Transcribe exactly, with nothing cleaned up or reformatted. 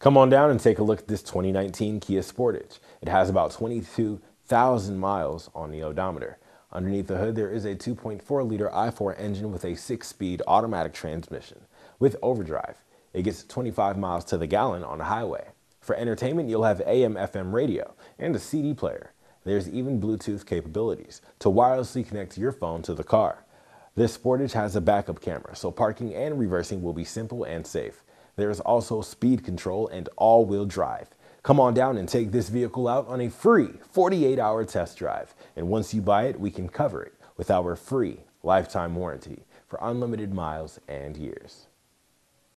Come on down and take a look at this twenty nineteen Kia Sportage. It has about twenty-two thousand miles on the odometer. Underneath the hood, there is a two point four liter I four engine with a six-speed automatic transmission. With overdrive, it gets twenty-five miles to the gallon on the highway. For entertainment, you'll have A M F M radio and a C D player. There's even Bluetooth capabilities to wirelessly connect your phone to the car. This Sportage has a backup camera, so parking and reversing will be simple and safe. There is also speed control and all-wheel drive. Come on down and take this vehicle out on a free forty-eight hour test drive. And once you buy it, we can cover it with our free lifetime warranty for unlimited miles and years.